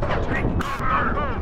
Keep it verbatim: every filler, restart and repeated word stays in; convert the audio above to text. Take over!